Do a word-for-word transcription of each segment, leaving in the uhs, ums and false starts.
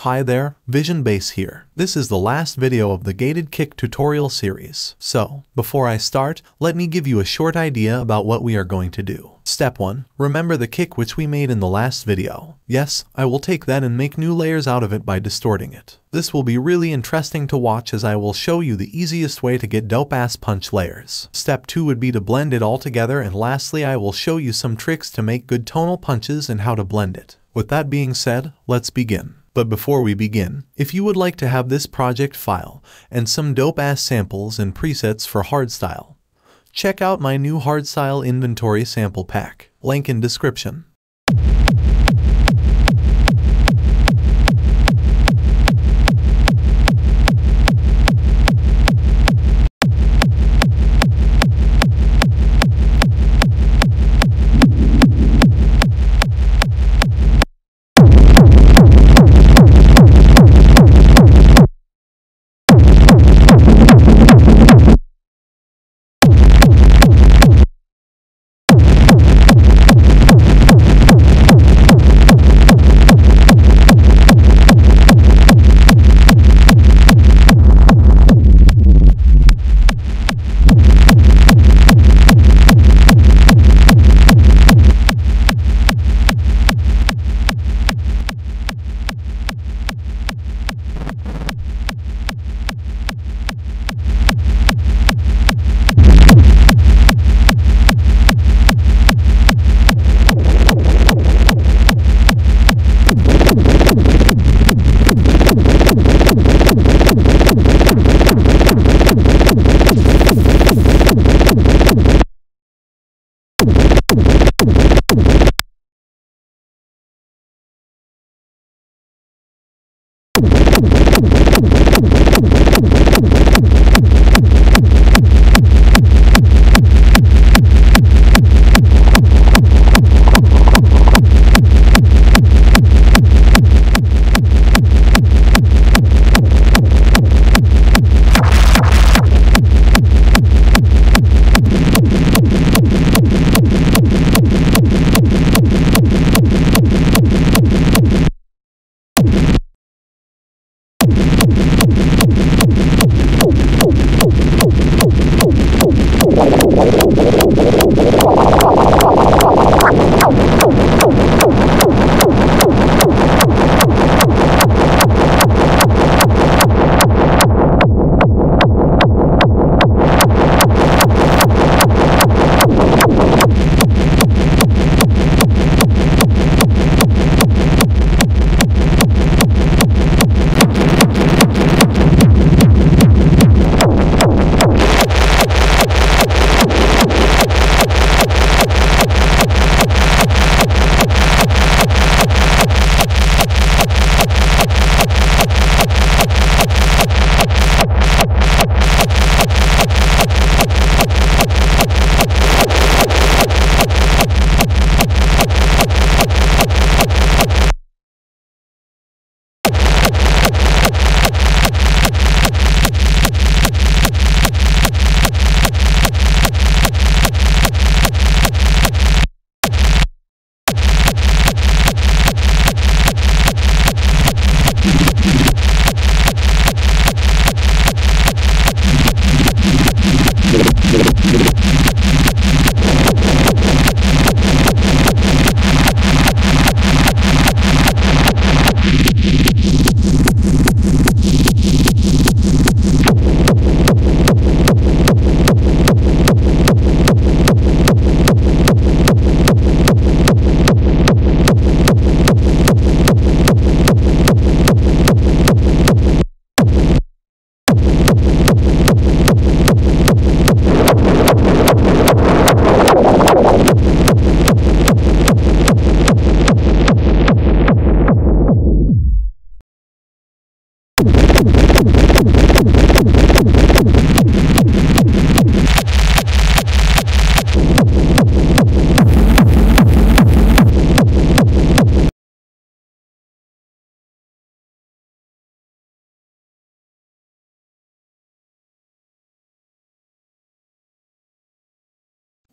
Hi there, Vision Base here. This is the last video of the Gated Kick tutorial series. So, before I start, let me give you a short idea about what we are going to do. Step one. Remember the kick which we made in the last video. Yes, I will take that and make new layers out of it by distorting it. This will be really interesting to watch as I will show you the easiest way to get dope ass punch layers. Step two would be to blend it all together, and lastly I will show you some tricks to make good tonal punches and how to blend it. With that being said, let's begin. But before we begin, if you would like to have this project file and some dope ass samples and presets for Hardstyle, check out my new Hardstyle Inventory Sample Pack. Link in description.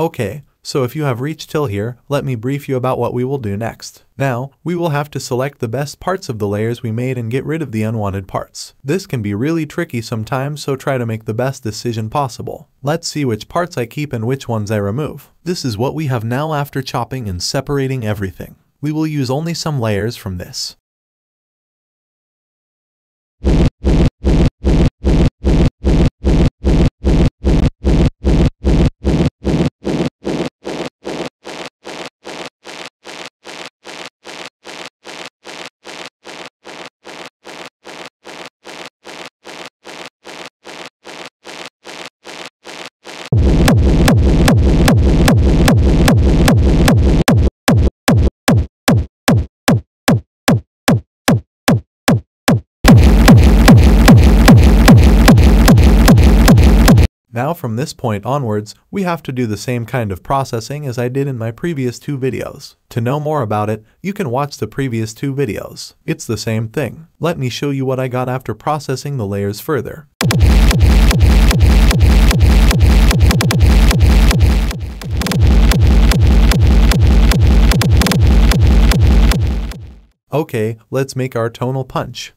Okay, So if you have reached till here, let me brief you about what we will do next. Now, we will have to select the best parts of the layers we made and get rid of the unwanted parts. This can be really tricky sometimes, so try to make the best decision possible. Let's see which parts I keep and which ones I remove. This is what we have now after chopping and separating everything. We will use only some layers from this. Now from this point onwards, we have to do the same kind of processing as I did in my previous two videos. To know more about it, you can watch the previous two videos. It's the same thing. Let me show you what I got after processing the layers further. Okay, let's make our tonal punch.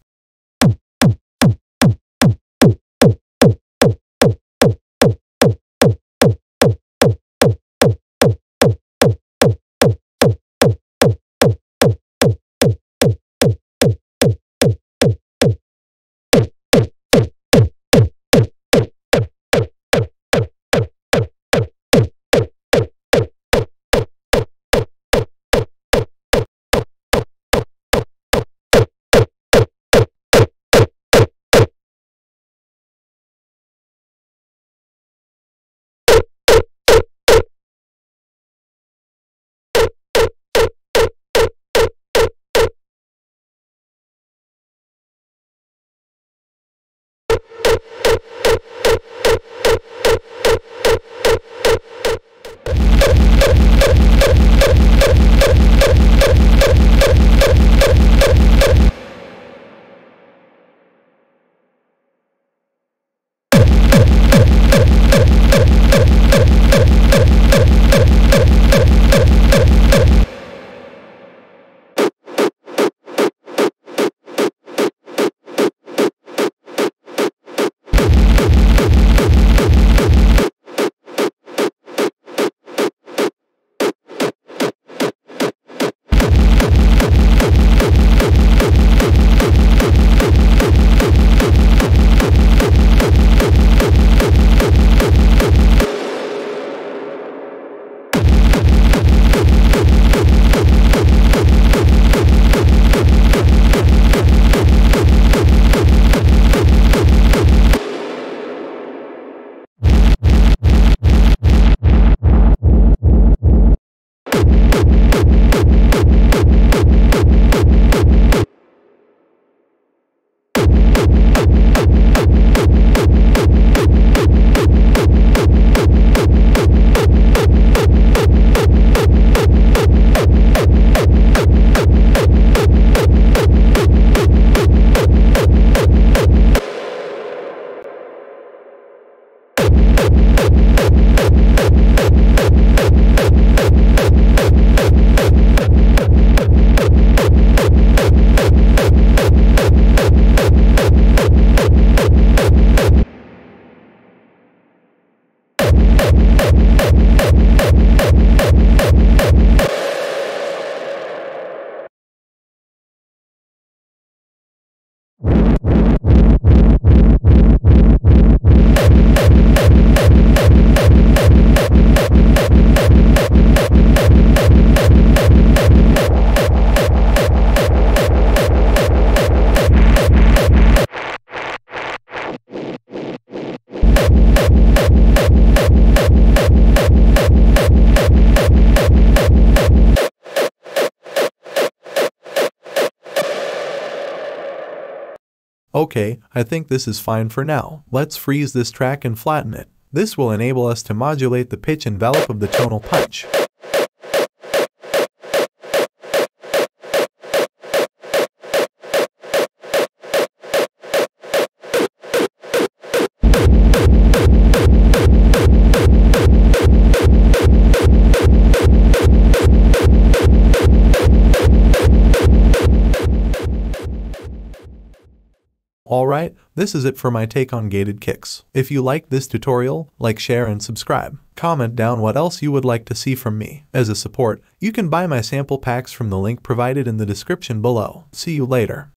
Okay, I think this is fine for now. Let's freeze this track and flatten it. This will enable us to modulate the pitch envelope of the tonal punch. Alright, this is it for my take on gated kicks. If you liked this tutorial, like, share, and subscribe. Comment down what else you would like to see from me. As a support, you can buy my sample packs from the link provided in the description below. See you later.